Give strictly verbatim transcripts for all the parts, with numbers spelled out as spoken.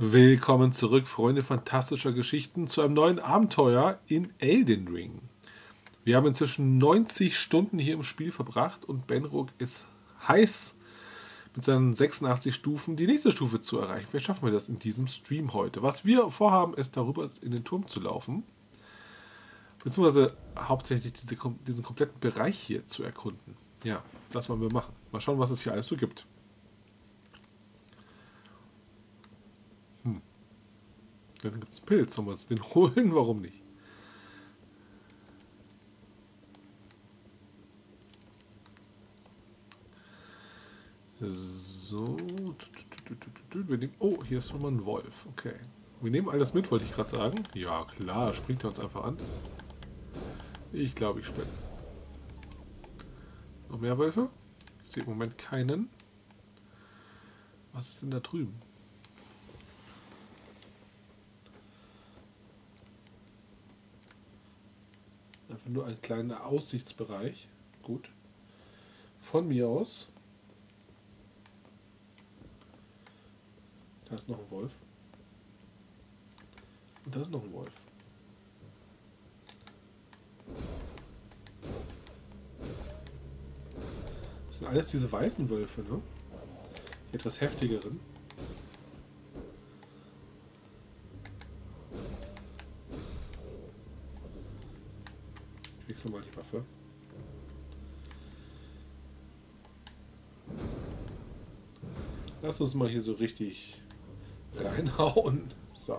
Willkommen zurück, Freunde fantastischer Geschichten, zu einem neuen Abenteuer in Elden Ring. Wir haben inzwischen neunzig Stunden hier im Spiel verbracht und Benrook ist heiß, mit seinen sechsundachtzig Stufen die nächste Stufe zu erreichen. Vielleicht schaffen wir das in diesem Stream heute. Was wir vorhaben, ist, darüber in den Turm zu laufen, beziehungsweise hauptsächlich diese, diesen kompletten Bereich hier zu erkunden. Ja, das wollen wir machen. Mal schauen, was es hier alles so gibt. Dann gibt es einen Pilz, sollen wir uns den holen? Warum nicht? So. Wir nehmen, oh, hier ist nochmal ein Wolf. Okay. Wir nehmen alles mit, wollte ich gerade sagen. Ja, klar, springt er uns einfach an. Ich glaube, ich spinne. Noch mehr Wölfe? Ich sehe im Moment keinen. Was ist denn da drüben? Einfach nur ein kleiner Aussichtsbereich. Gut. Von mir aus. Da ist noch ein Wolf. Und da ist noch ein Wolf. Das sind alles diese weißen Wölfe, ne? Die etwas heftigeren. Mal die Waffe. Lass uns mal hier so richtig reinhauen. So,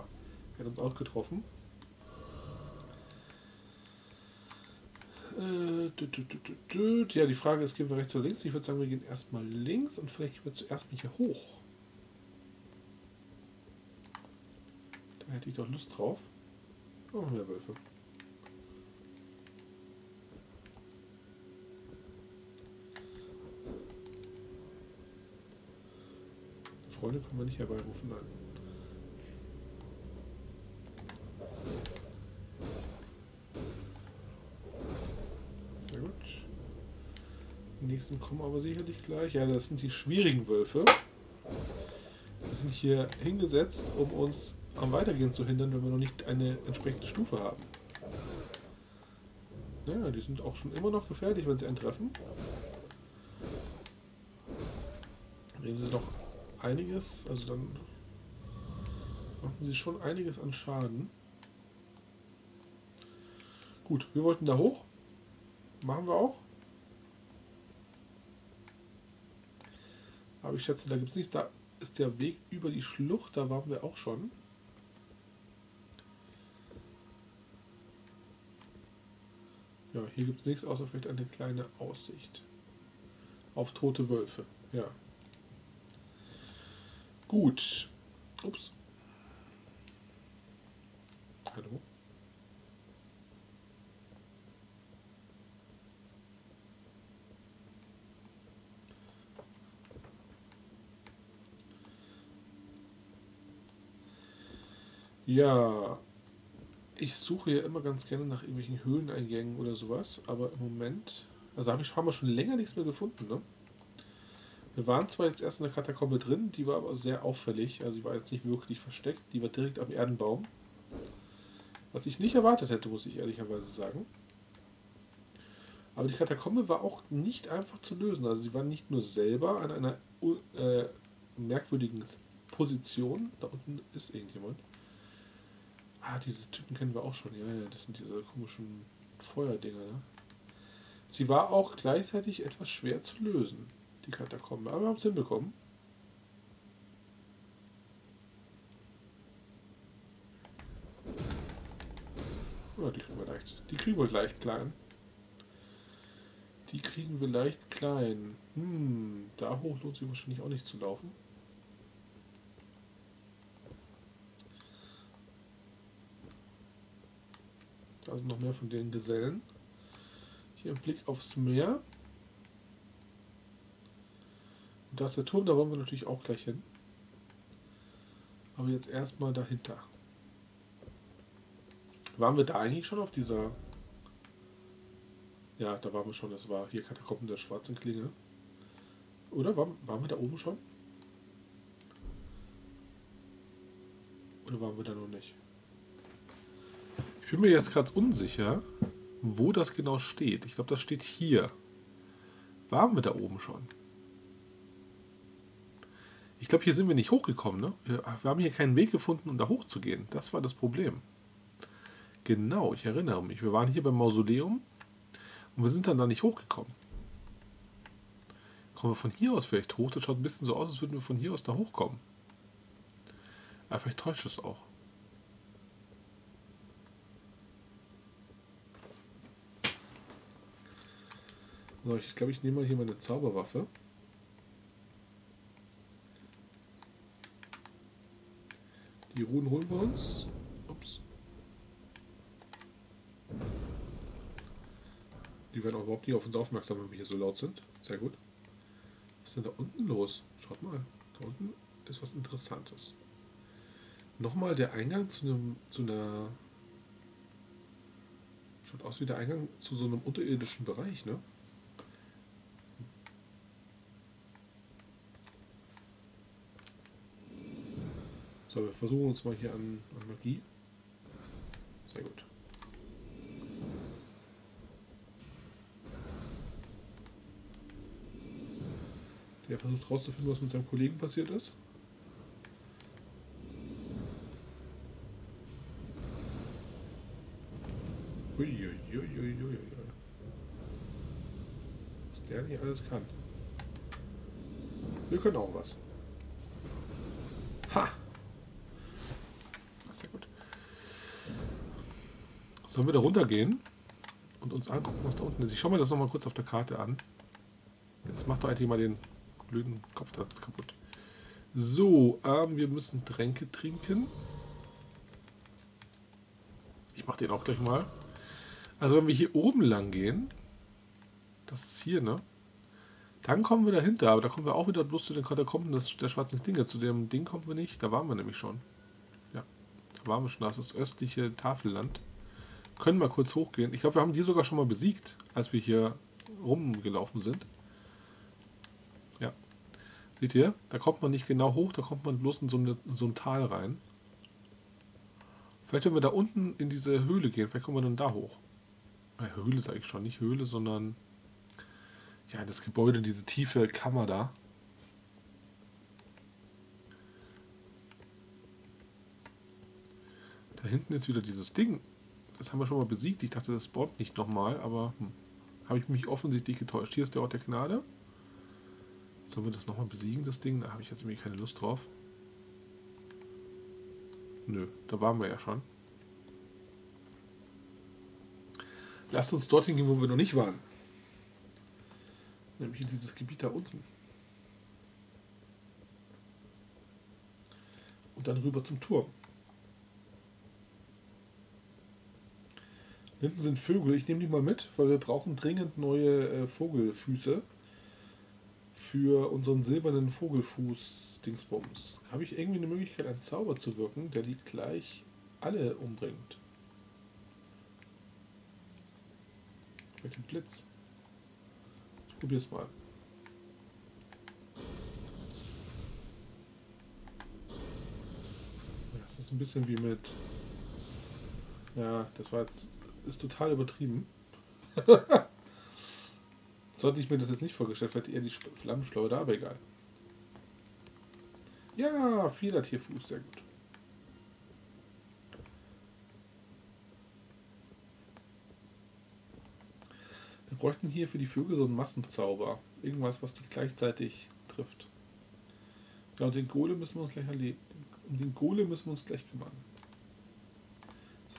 wir haben uns auch getroffen. Äh, tüt, tüt, tüt, tüt. Ja, die Frage ist, gehen wir rechts oder links? Ich würde sagen, wir gehen erstmal links und vielleicht gehen wir zuerst mal hier hoch. Da hätte ich doch Lust drauf. Oh, mehr Wölfe. Freunde können wir nicht herbeirufen, nein. Sehr gut. Die nächsten kommen aber sicherlich gleich. Ja, das sind die schwierigen Wölfe. Die sind hier hingesetzt, um uns am Weitergehen zu hindern, wenn wir noch nicht eine entsprechende Stufe haben. Ja, die sind auch schon immer noch gefährlich, wenn sie eintreffen. Nehmen sie doch einiges, also dann machen sie schon einiges an Schaden. Gut, wir wollten da hoch. Machen wir auch. Aber ich schätze, da gibt es nichts. Da ist der Weg über die Schlucht, da waren wir auch schon. Ja, hier gibt es nichts, außer vielleicht eine kleine Aussicht auf tote Wölfe. Ja. Gut. Ups. Hallo. Ja. Ich suche ja immer ganz gerne nach irgendwelchen Höhleneingängen oder sowas, aber im Moment, also habe ich haben wir schon länger nichts mehr gefunden, ne? Wir waren zwar jetzt erst in der Katakombe drin, die war aber sehr auffällig, also die war jetzt nicht wirklich versteckt, die war direkt am Erdenbaum. Was ich nicht erwartet hätte, muss ich ehrlicherweise sagen. Aber die Katakombe war auch nicht einfach zu lösen, also sie war nicht nur selber an einer äh, merkwürdigen Position, da unten ist irgendjemand. Ah, diese Typen kennen wir auch schon, ja, ja, das sind diese komischen Feuerdinger, ne? Sie war auch gleichzeitig etwas schwer zu lösen. Die Katakombe, aber wir haben es hinbekommen. Oh, die kriegen wir leicht. Die kriegen wir leicht klein. Die kriegen wir leicht klein. Hm, da hoch lohnt sich wahrscheinlich auch nicht zu laufen. Da sind noch mehr von den Gesellen. Hier ein Blick aufs Meer. Da ist der Turm, da wollen wir natürlich auch gleich hin. Aber jetzt erstmal dahinter. Waren wir da eigentlich schon auf dieser... Ja, da waren wir schon. Das war hier Katakomben der schwarzen Klinge. Oder? Waren, waren wir da oben schon? Oder waren wir da noch nicht? Ich bin mir jetzt gerade unsicher, wo das genau steht. Ich glaube, das steht hier. Waren wir da oben schon? Ich glaube, hier sind wir nicht hochgekommen, ne? Wir haben hier keinen Weg gefunden, um da hochzugehen. Das war das Problem. Genau, ich erinnere mich. Wir waren hier beim Mausoleum und wir sind dann da nicht hochgekommen. Kommen wir von hier aus vielleicht hoch? Das schaut ein bisschen so aus, als würden wir von hier aus da hochkommen. Aber vielleicht täuscht es auch. So, ich glaube, ich nehme mal hier meine Zauberwaffe. Die Runen holen wir uns. Ups. Die werden auch überhaupt nicht auf uns aufmerksam, wenn wir hier so laut sind. Sehr gut. Was ist denn da unten los? Schaut mal. Da unten ist was Interessantes. Nochmal der Eingang zu einem, zu einer... Schaut aus wie der Eingang zu so einem unterirdischen Bereich, ne? So, wir versuchen uns mal hier an, an Magie. Sehr gut. Der versucht rauszufinden, was mit seinem Kollegen passiert ist. Uiuiuiuiui. Was der nicht alles kann. Wir können auch was. Ha! Sehr gut. Sollen wir da runtergehen und uns angucken, was da unten ist? Ich schaue mir das nochmal kurz auf der Karte an. Jetzt macht doch eigentlich mal den blöden Kopf da kaputt. So, ähm, wir müssen Tränke trinken. Ich mache den auch gleich mal. Also wenn wir hier oben lang gehen, das ist hier, ne? Dann kommen wir dahinter, aber da kommen wir auch wieder bloß zu den Katakomben der schwarzen Klinge. Zu dem Ding kommen wir nicht, da waren wir nämlich schon. Waren wir schon, das ist das östliche Tafelland. Können mal kurz hochgehen. Ich glaube, wir haben die sogar schon mal besiegt, als wir hier rumgelaufen sind. Ja. Seht ihr? Da kommt man nicht genau hoch, da kommt man bloß in so, eine, in so ein Tal rein. Vielleicht, wenn wir da unten in diese Höhle gehen, vielleicht kommen wir dann da hoch. Na, Höhle sage ich schon, nicht Höhle, sondern ja, das Gebäude, diese tiefe Kammer da. Da hinten ist wieder dieses Ding. Das haben wir schon mal besiegt. Ich dachte, das spawnt nicht nochmal, aber hm, habe ich mich offensichtlich getäuscht. Hier ist der Ort der Gnade. Sollen wir das nochmal besiegen, das Ding? Da habe ich jetzt irgendwie keine Lust drauf. Nö, da waren wir ja schon. Lasst uns dorthin gehen, wo wir noch nicht waren. Nämlich in dieses Gebiet da unten. Und dann rüber zum Turm. Hinten sind Vögel, ich nehme die mal mit, weil wir brauchen dringend neue äh, Vogelfüße für unseren silbernen Vogelfuß-Dingsbums. Habe ich irgendwie eine Möglichkeit, einen Zauber zu wirken, der die gleich alle umbringt? Mit dem Blitz. Ich probiere es mal. Das ist ein bisschen wie mit... Ja, das war jetzt... ist total übertrieben. Sollte ich mir das jetzt nicht vorgestellt, vielleicht eher die Flammenschleudern, aber egal. Ja, Federtierfuß, sehr gut. Wir bräuchten hier für die Vögel so einen Massenzauber. Irgendwas, was die gleichzeitig trifft. Ja, und den Golem müssen wir uns gleich erleben. Um den Golem müssen wir uns gleich kümmern.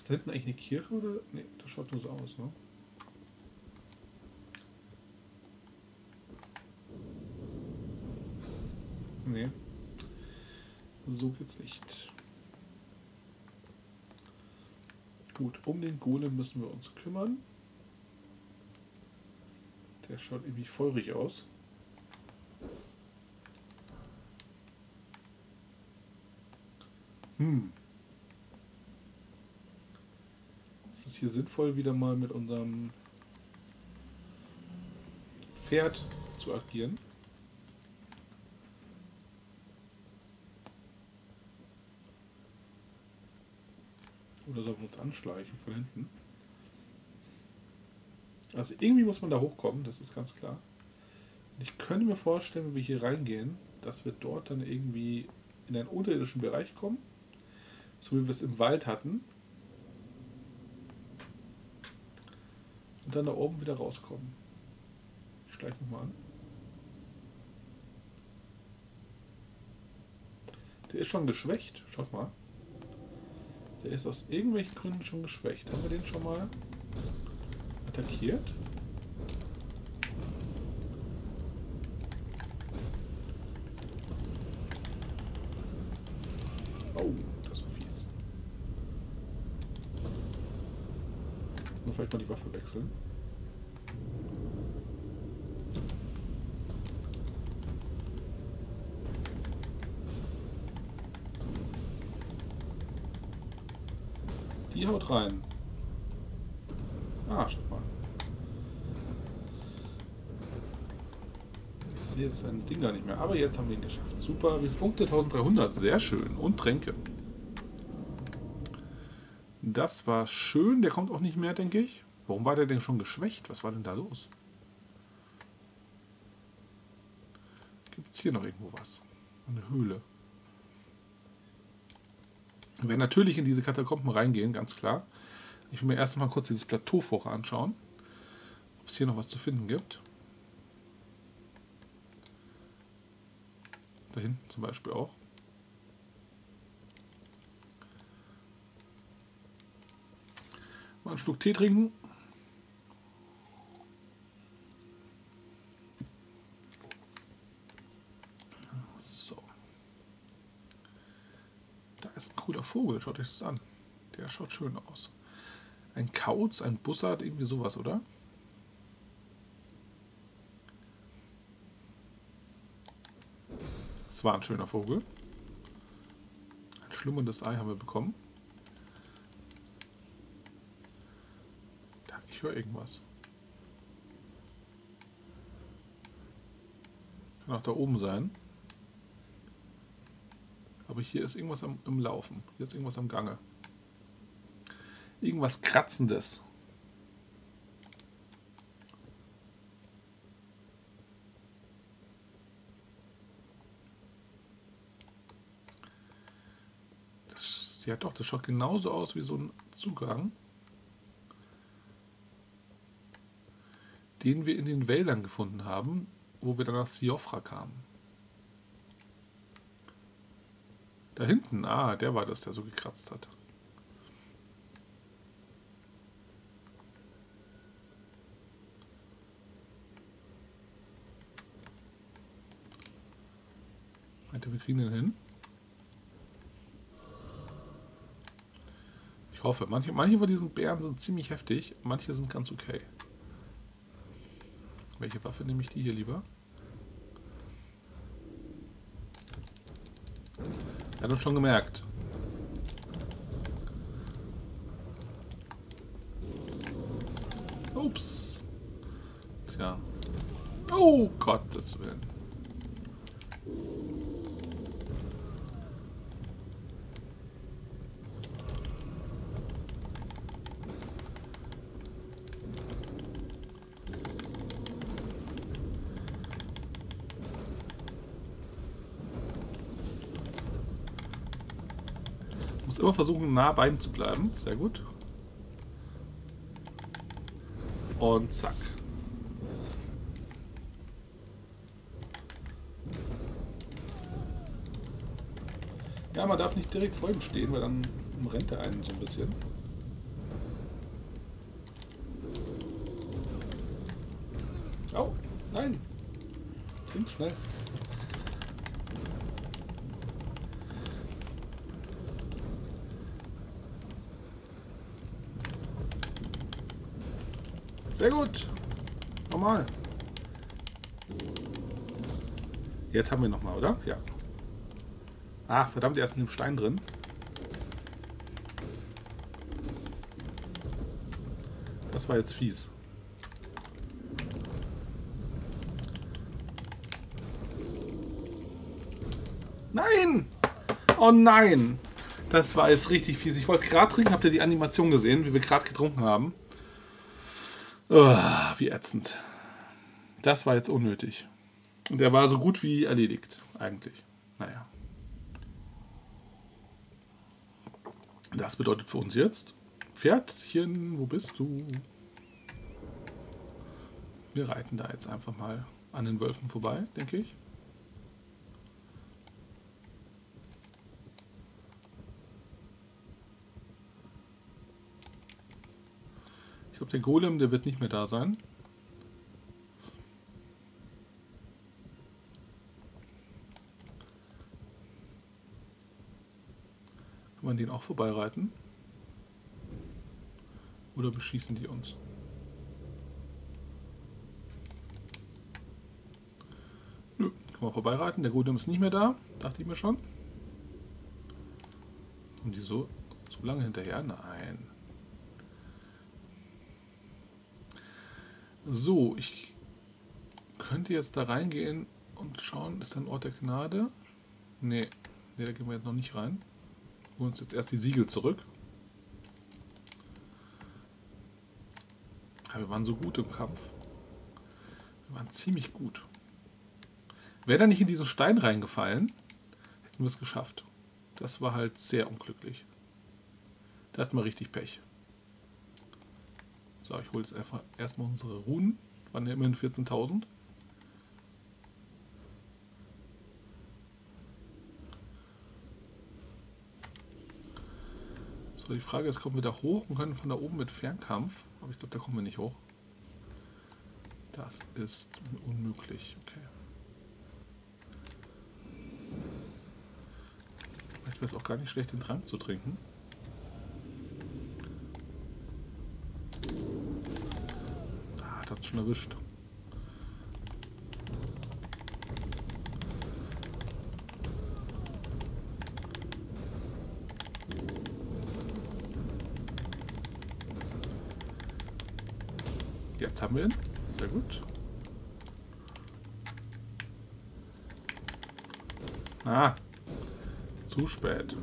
Da hinten eigentlich eine Kirche oder? Ne, das schaut nur so aus, ne? Ne. So geht's nicht. Gut, um den Golem müssen wir uns kümmern. Der schaut irgendwie feurig aus. Hm. Hier sinnvoll, wieder mal mit unserem Pferd zu agieren. Oder soll man uns anschleichen von hinten? Also irgendwie muss man da hochkommen, das ist ganz klar. Ich könnte mir vorstellen, wenn wir hier reingehen, dass wir dort dann irgendwie in einen unterirdischen Bereich kommen. So wie wir es im Wald hatten. Und dann da oben wieder rauskommen. Ich schleiche nochmal an. Der ist schon geschwächt. Schaut mal. Der ist aus irgendwelchen Gründen schon geschwächt. Haben wir den schon mal attackiert? Oh, das war fies. Nur vielleicht mal die Waffe wechseln. Die haut rein. Ah, schaut mal. Ich sehe jetzt seinen Ding gar nicht mehr. Aber jetzt haben wir ihn geschafft. Super. Wie viele Punkte? dreizehnhundert. Sehr schön. Und Tränke. Das war schön. Der kommt auch nicht mehr, denke ich. Warum war der denn schon geschwächt? Was war denn da los? Gibt es hier noch irgendwo was? Eine Höhle. Wir werden natürlich in diese Katakomben reingehen, ganz klar. Ich will mir erst mal kurz dieses Plateau vorher anschauen, ob es hier noch was zu finden gibt. Da hinten zum Beispiel auch. Mal einen Schluck Tee trinken. Cooler Vogel, schaut euch das an. Der schaut schön aus. Ein Kauz, ein Bussard, irgendwie sowas, oder? Das war ein schöner Vogel. Ein schlummerndes Ei haben wir bekommen. Ich höre irgendwas. Kann auch da oben sein. Aber hier ist irgendwas am, im Laufen. Hier ist irgendwas am Gange. Irgendwas Kratzendes. Das, ja doch, das schaut genauso aus wie so ein Zugang, den wir in den Wäldern gefunden haben, wo wir dann nach Siofra kamen. Da hinten, ah, der war das, der so gekratzt hat. Warte, wir kriegen den hin. Ich hoffe, manche, manche von diesen Bären sind ziemlich heftig, manche sind ganz okay. Welche Waffe nehme ich die hier lieber? Er hat uns schon gemerkt. Ups. Tja. Oh Gottes Willen. Ich muss immer versuchen, nah bei ihm zu bleiben. Sehr gut. Und zack. Ja, man darf nicht direkt vor ihm stehen, weil dann rennt er einen so ein bisschen. Oh, nein. Trink schnell. Sehr gut. Nochmal. Jetzt haben wir nochmal, oder? Ja. Ah, verdammt, er ist in dem Stein drin. Das war jetzt fies. Nein! Oh nein! Das war jetzt richtig fies. Ich wollte gerade trinken, habt ihr die Animation gesehen, wie wir gerade getrunken haben? Oh, wie ätzend. Das war jetzt unnötig. Und er war so gut wie erledigt, eigentlich. Naja. Das bedeutet für uns jetzt, Pferdchen, wo bist du? Wir reiten da jetzt einfach mal an den Wölfen vorbei, denke ich. Ich glaube, der Golem, der wird nicht mehr da sein. Kann man den auch vorbeireiten? Oder beschießen die uns? Nö, kann man vorbeireiten. Der Golem ist nicht mehr da, dachte ich mir schon. Und die so, so lange hinterher? Nein. So, ich könnte jetzt da reingehen und schauen, ist da ein Ort der Gnade? Nee, nee, da gehen wir jetzt noch nicht rein. Wir holen uns jetzt erst die Siegel zurück. Ja, wir waren so gut im Kampf. Wir waren ziemlich gut. Wäre da nicht in diesen Stein reingefallen, hätten wir es geschafft. Das war halt sehr unglücklich. Da hatten wir richtig Pech. So, ich hole jetzt einfach erstmal unsere Runen. Das waren ja immerhin vierzehntausend. So, die Frage ist, kommen wir da hoch und können von da oben mit Fernkampf? Aber ich glaube, da kommen wir nicht hoch. Das ist unmöglich. Okay. Vielleicht wäre es auch gar nicht schlecht, den Trank zu trinken. Ah, hat uns schon erwischt. Jetzt haben wir ihn. Sehr gut. Ah, zu spät.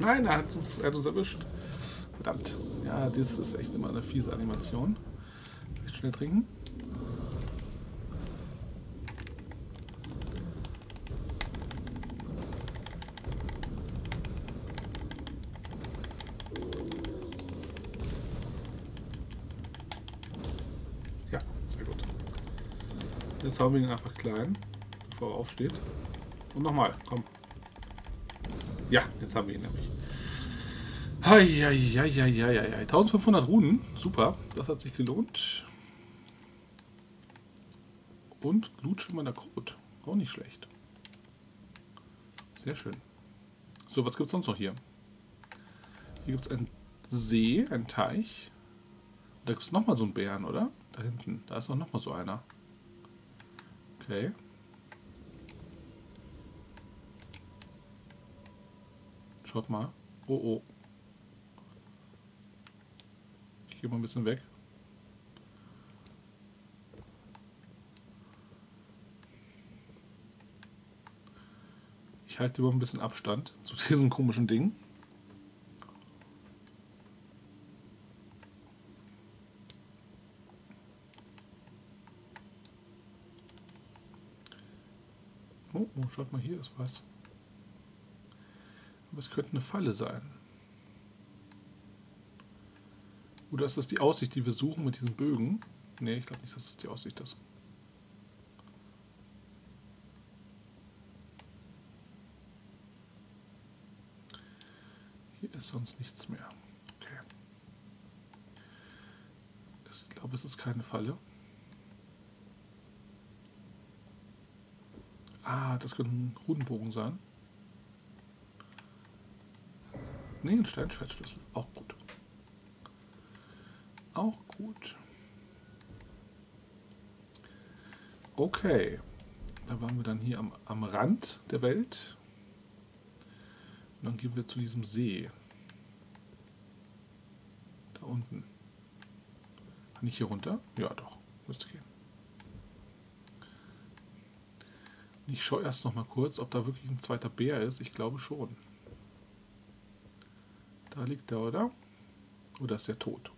Nein, er hat uns, er hat uns erwischt. Verdammt. Ja, das ist echt immer eine fiese Animation. Vielleicht schnell trinken. Jetzt hauen wir ihn einfach klein, bevor er aufsteht. Und nochmal, komm. Ja, jetzt haben wir ihn nämlich. Eieieiei. eintausendfünfhundert Runen, super, das hat sich gelohnt. Und glutschimmernder Kot, auch nicht schlecht. Sehr schön. So, was gibt es sonst noch hier? Hier gibt es einen See, einen Teich. Da gibt es nochmal so einen Bären, oder? Da hinten, da ist auch nochmal so einer. Okay. Schaut mal. Oh oh. Ich gehe mal ein bisschen weg. Ich halte immer ein bisschen Abstand zu diesem komischen Ding. Schaut mal, hier ist was. Aber es könnte eine Falle sein. Oder ist das die Aussicht, die wir suchen mit diesen Bögen? Ne, ich glaube nicht, dass es die Aussicht ist. Hier ist sonst nichts mehr. Okay. Ich glaube, es ist keine Falle. Ah, das könnte ein Rudenbogen sein. Ne, ein Steinschwertschlüssel. Auch gut. Auch gut. Okay. Da waren wir dann hier am, am Rand der Welt. Und dann gehen wir zu diesem See. Da unten. Nicht hier runter? Ja, doch. Müsste gehen. Ich schaue erst noch mal kurz, ob da wirklich ein zweiter Bär ist. Ich glaube schon. Da liegt er, oder? Oder ist der tot?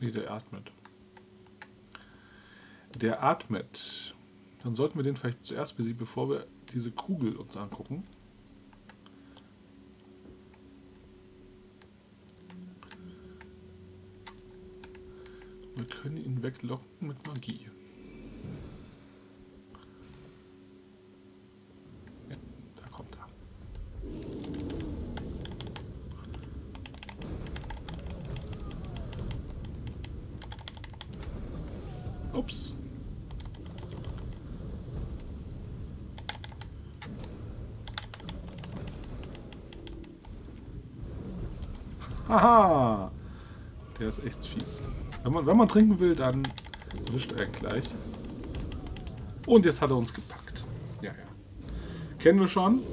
Ne, der atmet. Der atmet. Dann sollten wir den vielleicht zuerst besiegen, bevor wir diese Kugel uns angucken. Wir können ihn weglocken mit Magie. Ja, da kommt er. Ups. Haha! Der ist echt fies. Wenn man, wenn man trinken will, dann wischt er ihn gleich. Und jetzt hat er uns gepackt. Ja, ja. Kennen wir schon.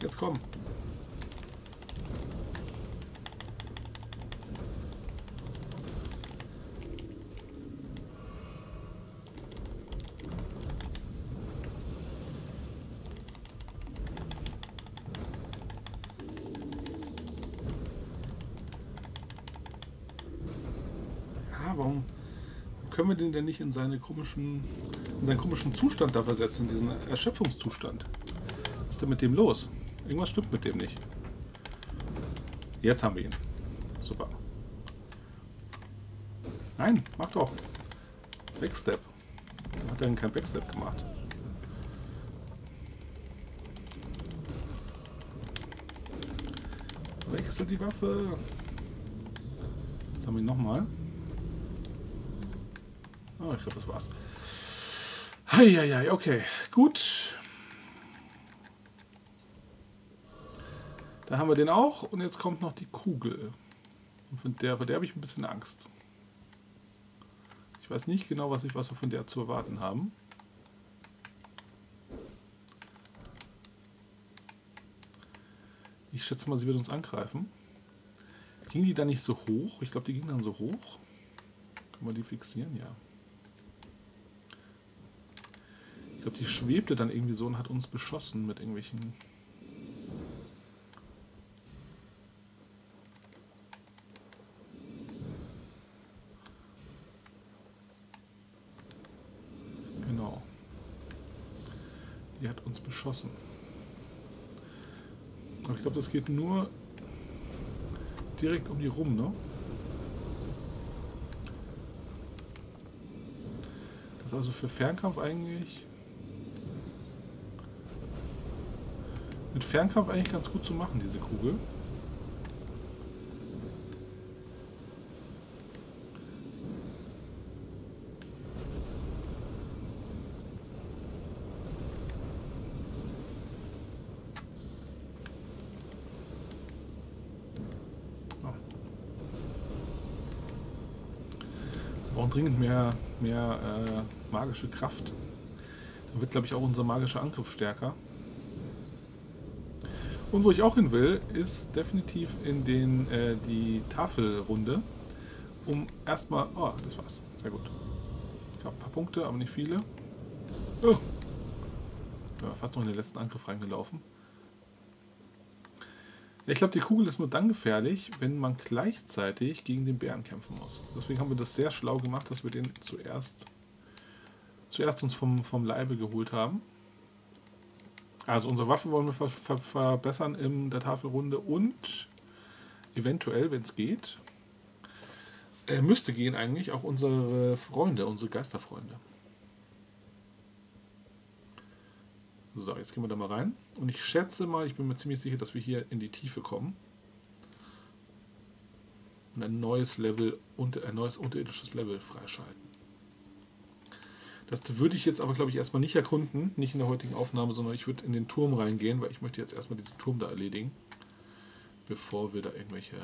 Jetzt komm. Warum können wir den denn nicht in, seine komischen, in seinen komischen Zustand da versetzen, in diesen Erschöpfungszustand? Was ist denn mit dem los? Irgendwas stimmt mit dem nicht. Jetzt haben wir ihn. Super. Nein, mach doch. Backstep. Hat er denn keinen Backstep gemacht? Wechselt die Waffe. Jetzt haben wir ihn nochmal. Oh, ich glaube, das war's. Heieiei, okay, gut. Da haben wir den auch und jetzt kommt noch die Kugel. Und von der, von der habe ich ein bisschen Angst. Ich weiß nicht genau, was, ich, was wir von der zu erwarten haben. Ich schätze mal, sie wird uns angreifen. Ging die dann nicht so hoch? Ich glaube, die ging dann so hoch. Können wir die fixieren? Ja. Ich glaube, die schwebte dann irgendwie so und hat uns beschossen mit irgendwelchen... Genau. Die hat uns beschossen. Aber ich glaube, das geht nur direkt um die rum, ne? Das ist also für Fernkampf eigentlich... Mit Fernkampf eigentlich ganz gut zu machen, diese Kugel. Oh. Wir brauchen dringend mehr, mehr äh, magische Kraft. Dann wird, glaube ich, auch unser magischer Angriff stärker. Und wo ich auch hin will, ist definitiv in den, äh, die Tafelrunde, um erstmal... Oh, das war's. Sehr gut. Ich habe ein paar Punkte, aber nicht viele. Oh. Ich bin fast noch in den letzten Angriff reingelaufen. Ja, ich glaube, die Kugel ist nur dann gefährlich, wenn man gleichzeitig gegen den Bären kämpfen muss. Deswegen haben wir das sehr schlau gemacht, dass wir den zuerst, zuerst uns vom, vom Leibe geholt haben. Also unsere Waffe wollen wir ver ver verbessern in der Tafelrunde und eventuell, wenn es geht, äh, müsste gehen eigentlich auch unsere Freunde, unsere Geisterfreunde. So, jetzt gehen wir da mal rein. Und ich schätze mal, ich bin mir ziemlich sicher, dass wir hier in die Tiefe kommen. Und ein neues Level, unter, ein neues unterirdisches Level freischalten. Das würde ich jetzt aber, glaube ich, erstmal nicht erkunden, nicht in der heutigen Aufnahme, sondern ich würde in den Turm reingehen, weil ich möchte jetzt erstmal diesen Turm da erledigen, bevor wir da irgendwelche...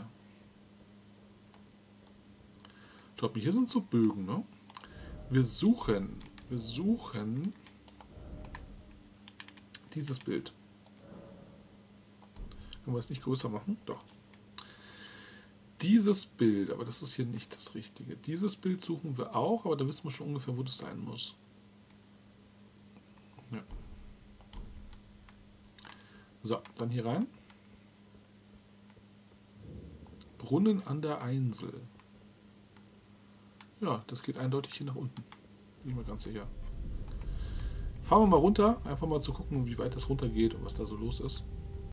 Schaut mal, hier sind so Bögen, ne? wir suchen, wir suchen dieses Bild. Können wir es nicht größer machen? Doch. Dieses Bild, aber das ist hier nicht das Richtige. Dieses Bild suchen wir auch, aber da wissen wir schon ungefähr, wo das sein muss. Ja. So, dann hier rein. Brunnen an der Einsel. Ja, das geht eindeutig hier nach unten. Bin ich mir ganz sicher. Fahren wir mal runter, einfach mal zu gucken, wie weit das runter geht und was da so los ist.